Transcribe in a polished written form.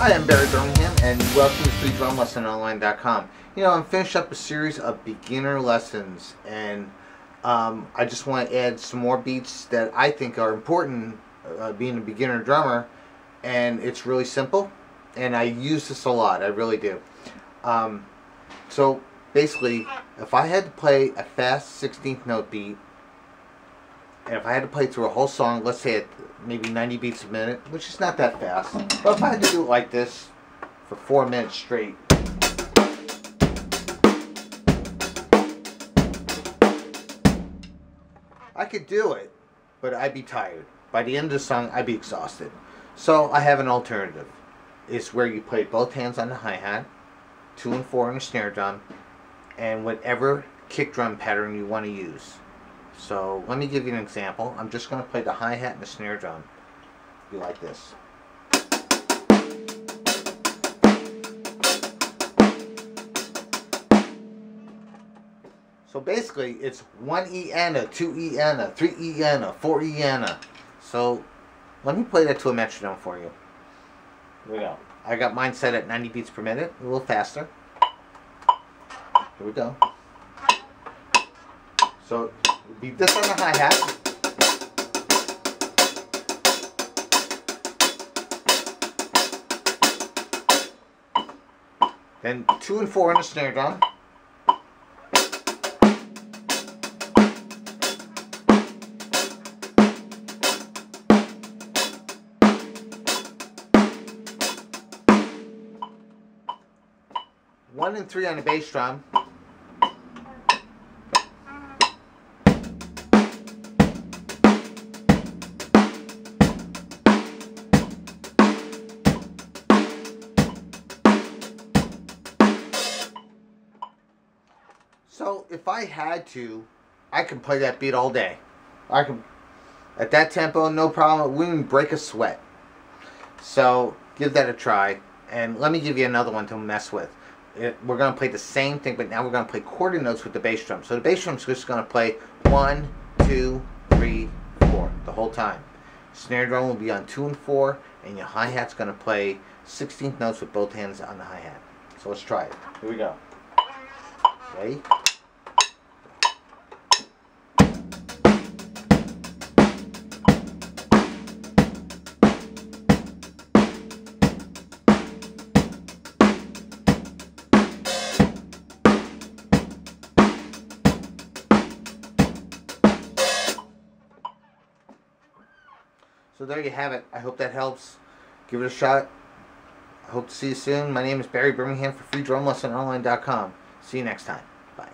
Hi, I'm Barry Birmingham and welcome to FreeDrumLessonOnline.com. You know, I'm finished up a series of beginner lessons, and I just want to add some more beats that I think are important being a beginner drummer, and it's really simple and I use this a lot, I really do. So basically, if I had to play a fast 16th note beat, and if I had to play through a whole song, let's say at maybe 90 beats a minute, which is not that fast, but if I had to do it like this for 4 minutes straight, I could do it, but I'd be tired. By the end of the song, I'd be exhausted. So I have an alternative. It's where you play both hands on the hi-hat, 2 and 4 on the snare drum, and whatever kick drum pattern you want to use. So let me give you an example. I'm just going to play the hi-hat and the snare drum. Be like this. So basically it's 1E and a, 2E and a, 3E and a, 4E and a. So let me play that to a metronome for you. Here we go. I got mine set at 90 beats per minute, a little faster. Here we go. So beat this on the hi-hat. Then 2 and 4 on the snare drum. One and three on the bass drum. So if I had to, I could play that beat all day. I can, at that tempo, no problem. We wouldn't break a sweat. So give that a try, and let me give you another one to mess with. We're going to play the same thing, but now we're going to play quarter notes with the bass drum. So the bass drum's just going to play 1, 2, 3, 4 the whole time. Snare drum will be on 2 and 4, and your hi-hat's going to play 16th notes with both hands on the hi-hat. So let's try it. Here we go. Okay. So there you have it. I hope that helps. Give it a shot. I hope to see you soon. My name is Barry Birmingham for FreeDrumLessonOnline.com. See you next time. Bye.